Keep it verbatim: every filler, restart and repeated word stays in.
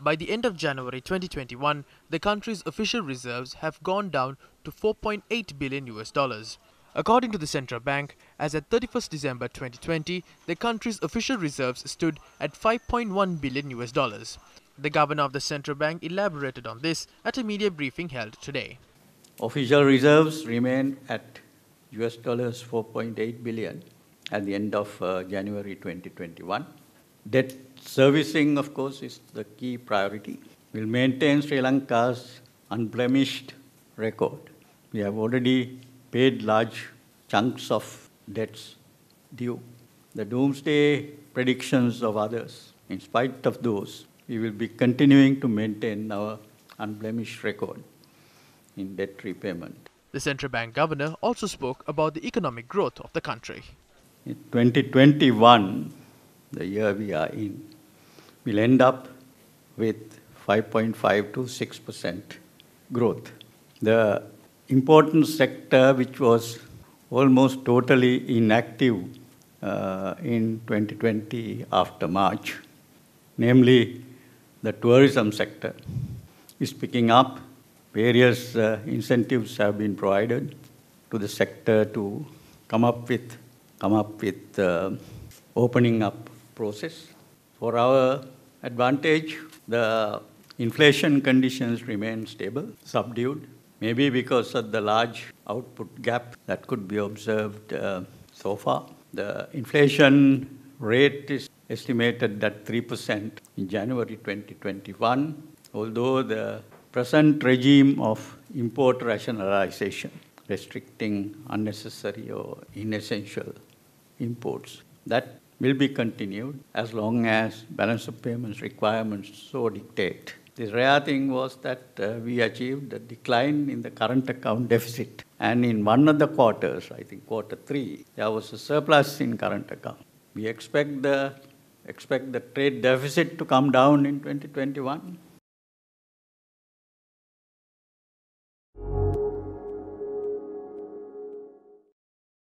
By the end of January twenty twenty-one, the country's official reserves have gone down to four point eight billion U S dollars. According to the central bank, as at thirty-first December twenty twenty, the country's official reserves stood at five point one billion U S dollars. The governor of the central bank elaborated on this at a media briefing held today. Official reserves remained at U S dollars four point eight billion at the end of uh, January twenty twenty-one. Debt servicing, of course, is the key priority. We'll maintain Sri Lanka's unblemished record. We have already paid large chunks of debts due. The doomsday predictions of others, in spite of those, we will be continuing to maintain our unblemished record in debt repayment. The central bank governor also spoke about the economic growth of the country. In twenty twenty-one, the year we are in, we'll end up with five point five to six percent growth. The important sector, which was almost totally inactive uh, in twenty twenty after March, namely the tourism sector, is picking up. Various uh, incentives have been provided to the sector to come up with, come up with uh, opening up process. For our advantage, the inflation conditions remain stable, subdued. Maybe because of the large output gap that could be observed uh, so far. The inflation rate is estimated at three percent in January twenty twenty-one, although the present regime of import rationalization, restricting unnecessary or inessential imports, that will be continued as long as balance of payments requirements so dictate. The rare thing was that uh, we achieved a decline in the current account deficit. And in one of the quarters, I think quarter three, there was a surplus in current account. We expect the, expect the trade deficit to come down in twenty twenty-one.